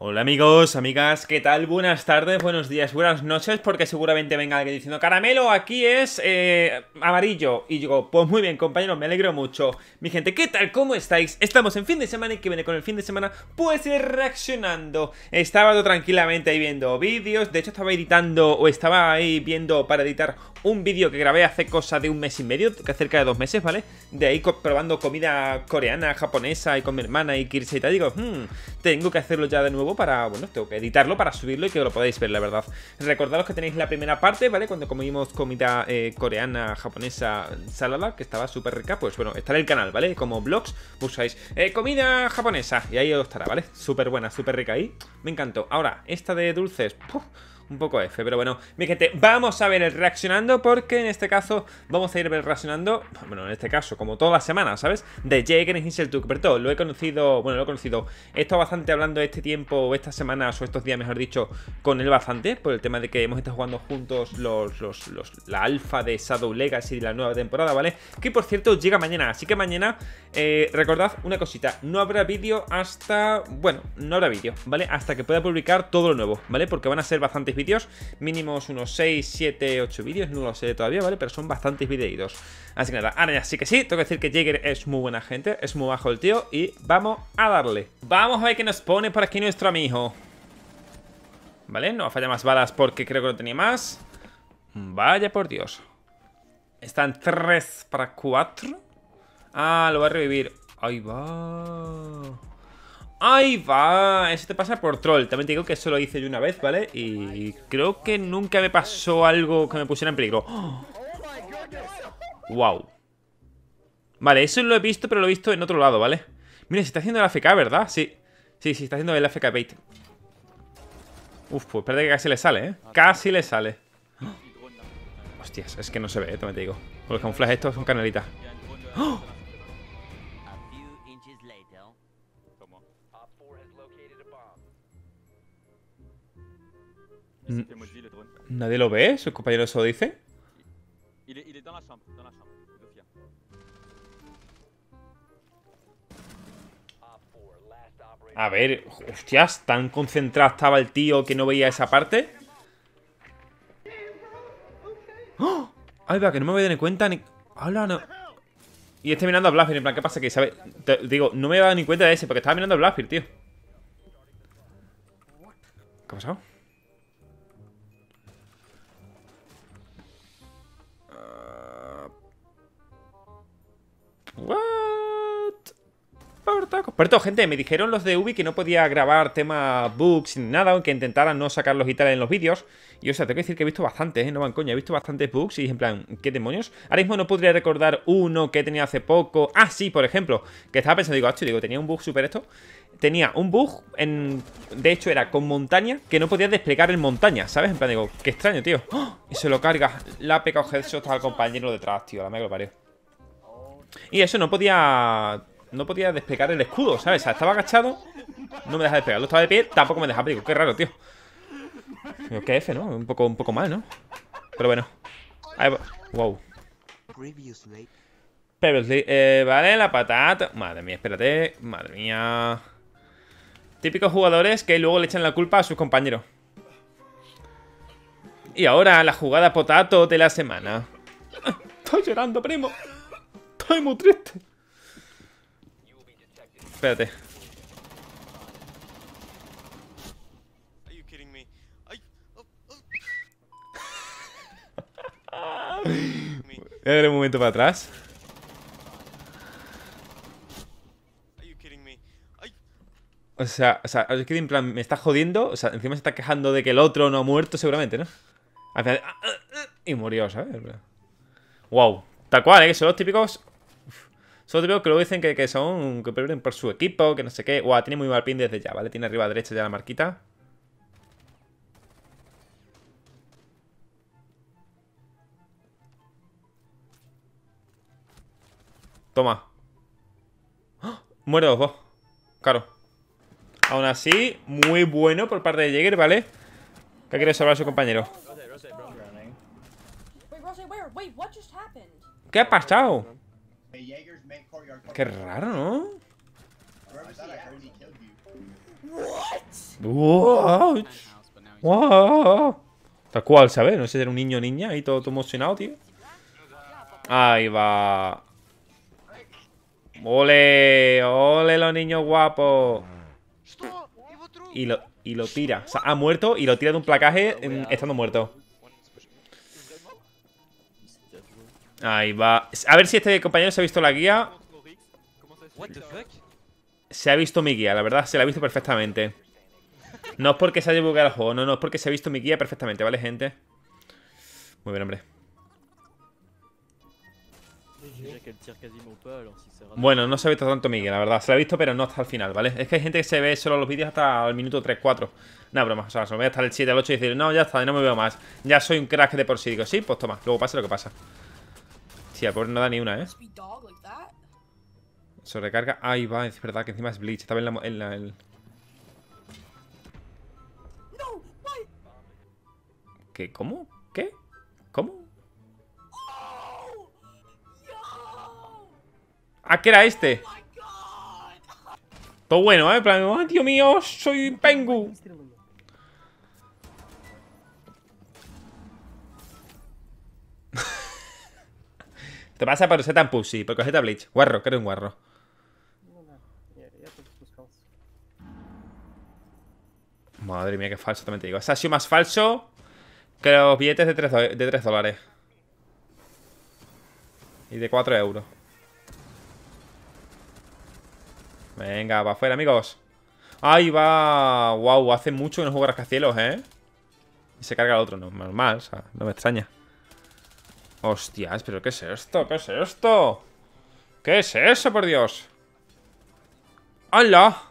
Hola amigos, amigas, ¿qué tal? Buenas tardes, buenos días, buenas noches, porque seguramente venga alguien diciendo Caramelo, aquí es amarillo. Y digo, pues muy bien compañeros, me alegro mucho. Mi gente, ¿qué tal? ¿Cómo estáis? Estamos en fin de semana y que viene con el fin de semana pues ir reaccionando. Estaba yo tranquilamente ahí viendo vídeos, de hecho estaba editando o estaba ahí viendo para editar un vídeo que grabé hace cosa de un mes y medio, cerca de 2 meses, ¿vale? De ahí probando comida coreana, japonesa y con mi hermana y Kirse y tal, digo, tengo que hacerlo ya de nuevo. Para, bueno, tengo que editarlo para subirlo y que lo podáis ver, la verdad. Recordaros que tenéis la primera parte, ¿vale? Cuando comimos comida coreana, japonesa, salada, que estaba súper rica. Pues bueno, estará el canal, ¿vale? Como vlogs, usáis comida japonesa y ahí os estará, ¿vale? Súper buena, súper rica ahí. Me encantó. Ahora, esta de dulces, ¡puf! Un poco F, pero bueno, mi gente, vamos a ver el reaccionando porque en este caso vamos a ir reaccionando, bueno, en este caso, como toda la semana, ¿sabes? De Jäger y Hinseltuck, pero todo, lo he conocido, bueno, lo he conocido, he estado bastante hablando este tiempo, estas semanas o estos días, mejor dicho, con él bastante, por el tema de que hemos estado jugando juntos la alfa de Shadow Legacy de la nueva temporada, ¿vale? Que por cierto llega mañana, así que mañana, recordad una cosita, no habrá vídeo hasta, bueno, no habrá vídeo, ¿vale? Hasta que pueda publicar todo lo nuevo, ¿vale? Porque van a ser bastantes vídeos, mínimos unos 6, 7, 8 vídeos, no lo sé todavía, ¿vale? Pero son bastantes videitos. Así que nada, ahora ya sí que sí, tengo que decir que Jäger es muy buena gente, es muy bajo el tío y vamos a darle. Vamos a ver qué nos pone por aquí nuestro amigo. Vale, no falla más balas porque creo que no tenía más. Vaya por Dios. Están 3 para 4. Ah, lo va a revivir. Ahí va. ¡Ahí va! Eso te pasa por troll. También te digo que eso lo hice yo una vez, ¿vale? Y creo que nunca me pasó algo que me pusiera en peligro. ¡Oh! ¡Wow! Vale, eso lo he visto, pero lo he visto en otro lado, ¿vale? Mira, se está haciendo el AFK, ¿verdad? Sí. Sí, está haciendo el AFK bait. Uf, pues espérate que casi le sale, ¿eh? Casi le sale. ¡Oh! Hostias, es que no se ve, también te digo. Con los camuflajes estos son canelitas. ¡Oh! ¿Nadie lo ve? ¿Sus compañeros eso dice? A ver, hostias, tan concentrado estaba el tío que no veía esa parte. ¡Oh! Ay, va, que no me voy a dar ni cuenta ni... ¡Hala, no! Y estoy mirando a Blackfear, en plan, ¿qué pasa aquí? ¿Sabes? Digo, no me he dado ni cuenta de ese, porque estaba mirando a Blackfear, tío. ¿Qué ha pasado? Por gente, me dijeron los de Ubi que no podía grabar tema bugs ni nada, aunque intentaran no sacarlos y tal en los vídeos. Y o sea, tengo que decir que he visto bastantes, no van coña, he visto bastantes bugs y en plan, ¿qué demonios? Ahora mismo no podría recordar uno que he tenido hace poco. Ah, sí, por ejemplo, que estaba pensando, digo, tenía un bug super esto. Tenía un bug, de hecho era con montaña, que no podía desplegar en montaña, ¿sabes? En plan, digo, qué extraño, tío. ¡Oh! Y se lo carga, la ha pegado headshot al compañero detrás, tío, la me lo parió. Y eso no podía despegar el escudo, ¿sabes? O sea, estaba agachado, no me deja despegarlo, estaba de pie, tampoco me deja, pero digo, qué raro, tío. Digo, qué F, ¿no? Un poco mal, ¿no? Pero bueno. Ahí va. Wow. Previously, vale, la patata. Madre mía, espérate. Madre mía. Típicos jugadores que luego le echan la culpa a sus compañeros. Y ahora la jugada potato de la semana. Estoy llorando, primo. Estoy muy triste. Espérate. Voy a ver un momento para atrás. O sea, es que en plan, me está jodiendo. O sea, encima se está quejando de que el otro no ha muerto seguramente, ¿no? Y murió, ¿sabes? Wow. Tal cual, ¿eh? Son los típicos... Son los típicos que luego dicen que pierden por su equipo, que no sé qué. Guau, tiene muy mal pin desde ya, ¿vale? Tiene arriba a derecha ya la marquita. Toma. ¡Oh! Muere los dos. Claro. Aún así, muy bueno por parte de Jäger, ¿vale? Que ha querido salvar a su compañero. ¿Qué ha pasado? Qué raro, ¿no? Wow. Wow. Tal cual, ¿sabes? No sé si era un niño o niña ahí todo emocionado, tío. Ahí va. ¡Ole! ¡Ole los niños guapos! Y lo tira. O sea, ha muerto y lo tira de un placaje estando muerto. Ahí va. A ver si este compañero se ha visto la guía. Se ha visto mi guía, la verdad. Se la ha visto perfectamente. No es porque se haya bugueado el juego. No, no. Es porque se ha visto mi guía perfectamente, ¿vale, gente? Muy bien, hombre. Bueno, no se ha visto tanto Miguel, la verdad. Se la ha visto, pero no hasta el final, ¿vale? Es que hay gente que se ve solo los vídeos hasta el minuto 3, 4. Nada, broma. O sea, se lo voy a estar el 7 al 8 y decir, no, ya está, no me veo más. Ya soy un crack de por sí. Digo, sí, pues toma, luego pasa lo que pasa. Tía, pobre no da ni una, ¿eh? Sobrecarga. Ahí va, es verdad que encima es Bleach. Estaba en la... ¿Qué? ¿Cómo? ¿Qué? ¿Cómo? ¿A qué era este? Todo bueno, ¿eh? En plan, oh, Dios mío, soy Pengu. Te pasa por ser tan pussy, por cogerte a Bleach. Guarro, que eres un guarro. Madre mía, qué falso, también te digo. Ese ha sido más falso que los billetes de 3 dólares. Y de 4 euros. Venga, va afuera, amigos. Ahí va. Wow, hace mucho que no juego rascacielos, ¿eh? Y se carga el otro, no, normal, o sea, no me extraña. Hostias, pero ¿qué es esto? ¿Qué es esto? ¿Qué es eso, por Dios? ¡Hala!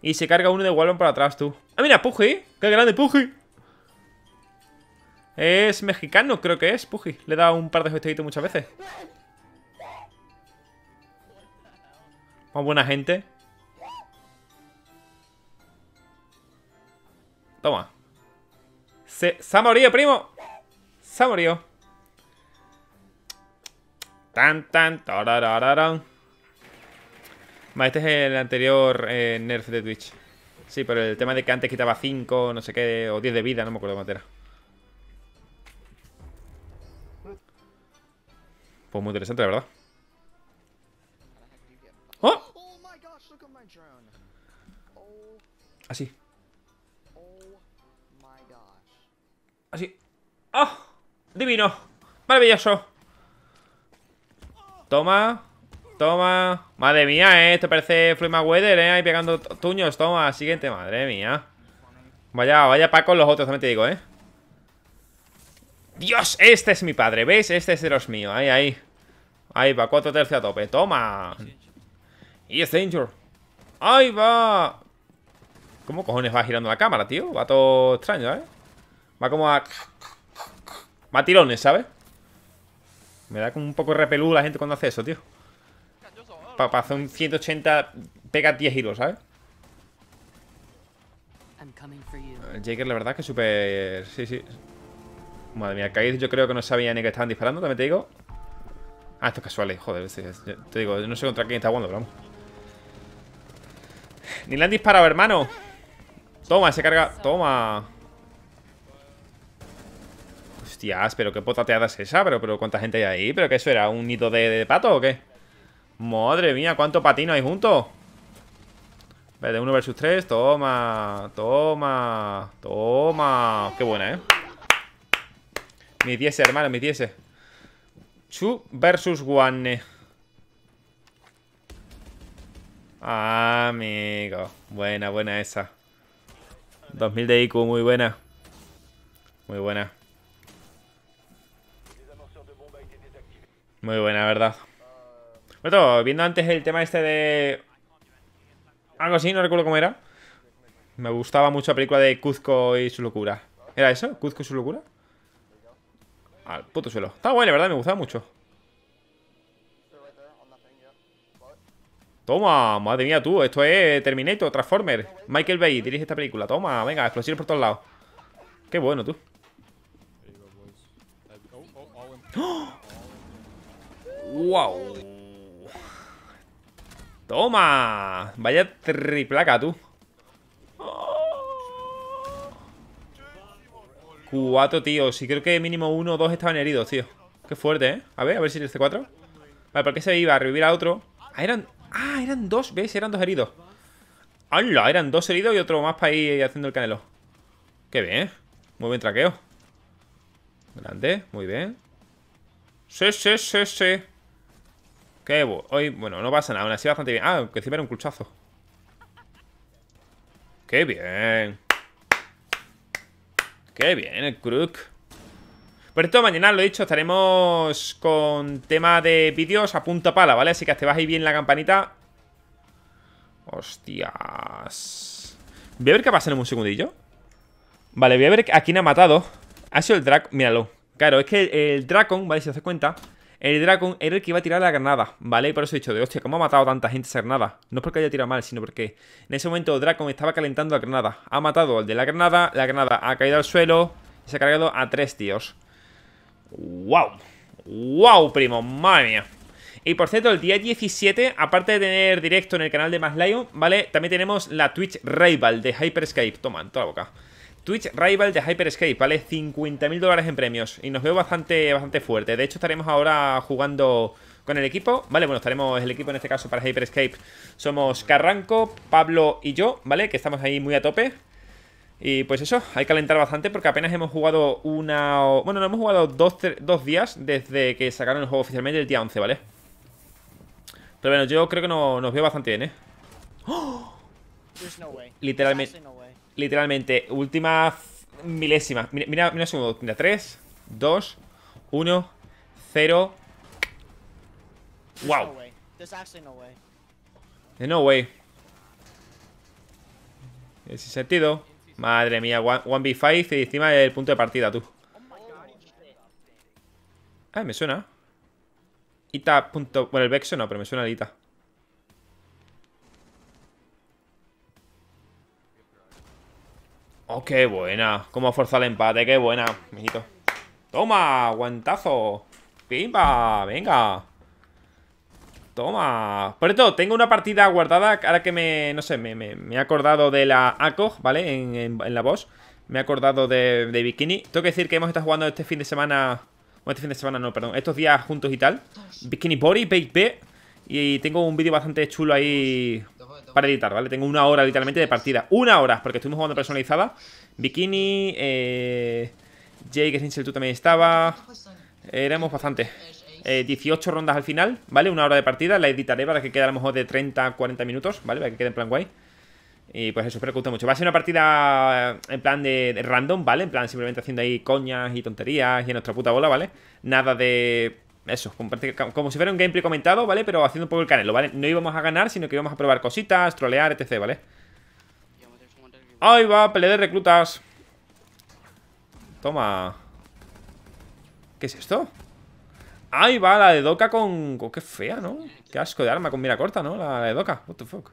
Y se carga uno de Wallon para atrás, tú. ¡Ah, mira, Puji! ¡Qué grande, Puji! Es mexicano, creo que es, Puji. Le da un par de festejitos muchas veces. Más buena gente. Toma. Se ha morido, primo. Se ha morido. Tan, tan, tarararán. Este es el anterior nerf de Twitch. Sí, pero el tema de que antes quitaba 5, no sé qué, o 10 de vida, no me acuerdo cuánto era. Pues muy interesante, la verdad. ¡Oh! Así. Así. ¡Oh! ¡Divino! ¡Maravilloso! Toma. Toma. Madre mía, esto parece Floyd Mayweather, ahí pegando tuños. Toma, siguiente. Madre mía. Vaya, vaya Paco los otros, también te digo, Dios, este es mi padre, ¿veis? Este es de los míos. Ahí, ahí. Ahí va, 4 tercios a tope. Toma. Y es danger. ¡Ahí va! ¿Cómo cojones va girando la cámara, tío? Va todo extraño, Va como a... Va a tirones, ¿sabes? Me da como un poco repelú la gente cuando hace eso, tío. Para hacer un 180... Pega 10 giros, ¿sabes? El Jaker, la verdad, es que es súper... Sí, sí. Madre mía, Kaiz yo creo que no sabía ni que estaban disparando, también te digo. Ah, esto es casual, joder. Te digo, no sé contra quién está jugando, pero vamos. Ni le han disparado, hermano. Toma, se carga. Toma. Hostias, pero qué potateada es esa. Pero cuánta gente hay ahí. ¿Pero qué eso era? ¿Un nido de pato o qué? Madre mía, cuánto patino hay juntos. Vale, 1 versus 3. Toma, toma, toma. Qué buena, Mis 10, hermano, mis 10. 2 versus 1. Amigo. Buena, buena esa. 2000 de IQ, muy buena. Muy buena. Muy buena, ¿verdad? Bueno, viendo antes el tema este de... Algo así, no recuerdo cómo era. Me gustaba mucho la película de Cuzco y su locura. ¿Era eso? ¿Cuzco y su locura? Al puto suelo. Está guay, la verdad, me gustaba mucho. Toma, madre mía, tú. Esto es Terminator, Transformer. Michael Bay dirige esta película. Toma, venga, explosiones por todos lados. Qué bueno, tú. ¡Oh! ¡Wow! Toma. Vaya triplaca, tú. ¡Oh! 4, tío. Sí, creo que mínimo 1 o 2 estaban heridos, tío. Qué fuerte, ¿eh? A ver si este 4. Vale, ¿para qué se iba? A revivir a otro. Ah, eran 2, ¿veis? Eran 2 heridos. ¡Hala! Eran 2 heridos y otro más para ir haciendo el canelo. ¡Qué bien! Muy buen traqueo. Grande, muy bien. ¡Sí, sí, sí, sí! ¡Qué hoy! Bueno, no pasa nada, aún así bastante bien. Ah, que encima era un culchazo. ¡Qué bien! ¡Qué bien el crook! Por esto, mañana, lo he dicho, estaremos con tema de vídeos a punta pala, ¿vale? Así que hasta bajáis bien la campanita. ¡Hostias! Voy a ver qué pasa en un segundillo. Vale, voy a ver a quién ha matado. Ha sido el Dracon, míralo. Claro, es que el Dracon, ¿vale? Si os das cuenta, el Dracon era el que iba a tirar la granada, ¿vale? Y por eso he dicho, de hostia, ¿cómo ha matado tanta gente esa granada? No es porque haya tirado mal, sino porque en ese momento el Dracon estaba calentando la granada. Ha matado al de la granada ha caído al suelo y se ha cargado a 3 tíos. ¡Wow! ¡Wow, primo! ¡Madre mía! Y por cierto, el día 17, aparte de tener directo en el canal de Maslion, ¿vale? También tenemos la Twitch Rival de Hyperscape. Toma, en toda la boca. Twitch Rival de Hyperscape, ¿vale? $50.000 en premios. Y nos veo bastante fuerte. De hecho, estaremos ahora jugando con el equipo, ¿vale? Bueno, estaremos el equipo en este caso para Hyperscape. Somos Carranco, Pablo y yo, ¿vale? Que estamos ahí muy a tope. Y pues eso, hay que calentar bastante porque apenas hemos jugado una... Bueno, no hemos jugado dos días desde que sacaron el juego oficialmente el día 11, ¿vale? Pero bueno, yo creo que nos veo bastante bien, ¿eh? ¡Oh! Literalmente... Literalmente, última milésima. Mira, mira un segundo. Mira, 3, 2, 1, 0. ¡Wow! No way. Es sin sentido. Madre mía, 1v5 y encima el punto de partida, tú. Ah, me suena. Ita. Bueno, el Vexo no, pero me suena el Ita. ¡Oh, qué buena! Cómo ha forzado el empate, qué buena, mijito. ¡Toma! ¡Guantazo! ¡Pimba! ¡Venga! ¡Toma! Por esto, tengo una partida guardada. Ahora que me he acordado de la ACOG, ¿vale? En la voz. Me he acordado de Bikini. Tengo que decir que hemos estado jugando este fin de semana. Bueno, este fin de semana no, perdón. Estos días juntos y tal. Bikini Body, baby. Y tengo un vídeo bastante chulo ahí para editar, ¿vale? Tengo 1 hora literalmente de partida. 1 hora, porque estuvimos jugando personalizada. Bikini, Jake Sinsel, tú también estaba. Éramos bastante. 18 rondas al final, ¿vale? 1 hora de partida. La editaré para que quede a lo mejor de 30 a 40 minutos, ¿vale? Para que quede en plan guay. Y pues eso, espero que os guste mucho. Va a ser una partida en plan de random, ¿vale? En plan simplemente haciendo ahí coñas y tonterías y en nuestra puta bola, ¿vale? Nada de... Eso, como si fuera un gameplay comentado, ¿vale? Pero haciendo un poco el canelo, ¿vale? No íbamos a ganar, sino que íbamos a probar cositas, trolear, etc, ¿vale? Ahí va, pelea de reclutas. Toma. ¿Qué es esto? Ahí va, la de Doca con... Qué fea, ¿no? Qué asco de arma, con mira corta, ¿no? La de Doca, what the fuck.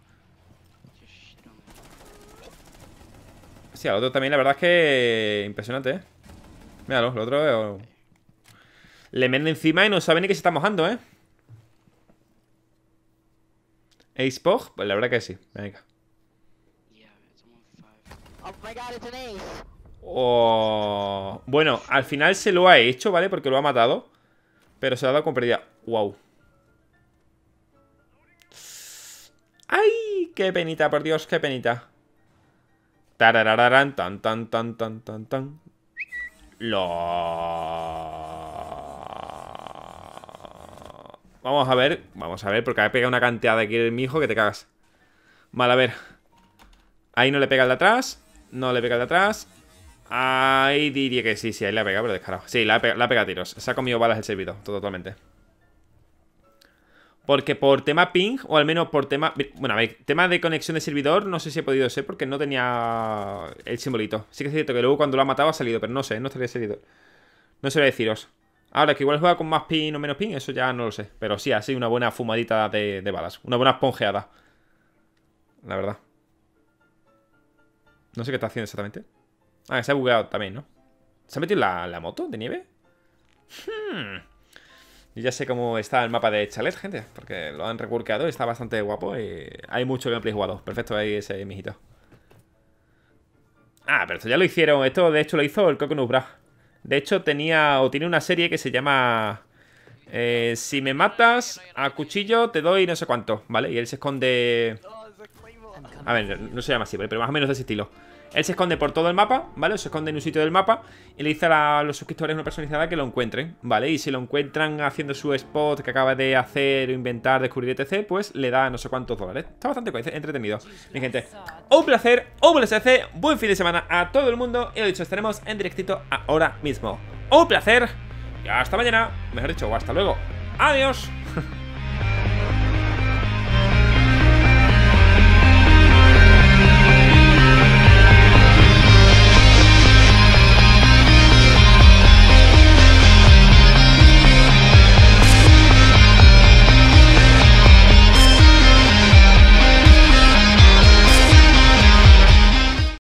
Sí, al otro también, la verdad es que... Impresionante, ¿eh? Míralo, el otro... Le meten encima y no sabe ni que se está mojando, ¿eh? ¿Ace Pog? Pues la verdad que sí. Venga. Oh. Bueno, al final se lo ha hecho, ¿vale? Porque lo ha matado. Pero se lo ha dado con pérdida. ¡Wow! ¡Ay! ¡Qué penita, por Dios! ¡Qué penita! Tarararán, tan, tan, tan, tan, tan, tan. ¡Lo! Vamos a ver, porque ha pegado una cantidad aquí el mijo que te cagas. Vale, a ver. Ahí no le pega el de atrás. No le pega el de atrás. Ahí diría que sí, ahí le ha pegado, pero descarado. Sí, la ha pegado a tiros. Se ha comido balas el servidor, totalmente. Porque por tema ping, o al menos por tema... Bueno, a ver, tema de conexión de servidor, no sé si he podido ser porque no tenía el simbolito. Sí que es cierto que luego cuando lo ha matado ha salido, pero no sé, no estaría salido. No sé deciros. Ahora, que igual juega con más pin o menos pin, eso ya no lo sé. Pero sí, así una buena fumadita de balas. Una buena esponjeada. La verdad. No sé qué está haciendo exactamente. Ah, que se ha bugueado también, ¿no? ¿Se ha metido la moto de nieve? Yo ya sé cómo está el mapa de Chalet, gente. Porque lo han reworkado y está bastante guapo. Y hay mucho gameplay jugado. Perfecto ahí ese mijito. Ah, pero esto ya lo hicieron. Esto de hecho lo hizo el Coconut Bra. De hecho tenía o tiene una serie que se llama Si me matas a cuchillo te doy no sé cuánto, ¿vale? Y él se esconde... A ver, no se llama así, pero más o menos de ese estilo. Él se esconde por todo el mapa, ¿vale? Se esconde en un sitio del mapa y le dice a los suscriptores, una personalizada, que lo encuentren, ¿vale? Y si lo encuentran haciendo su spot que acaba de hacer, inventar, descubrir, etc., pues le da no sé cuántos dólares. Está bastante entretenido, mi gente. Un placer, buen fin de semana a todo el mundo. Y lo dicho, estaremos en directito ahora mismo. Un placer y hasta mañana, mejor dicho, o hasta luego. Adiós.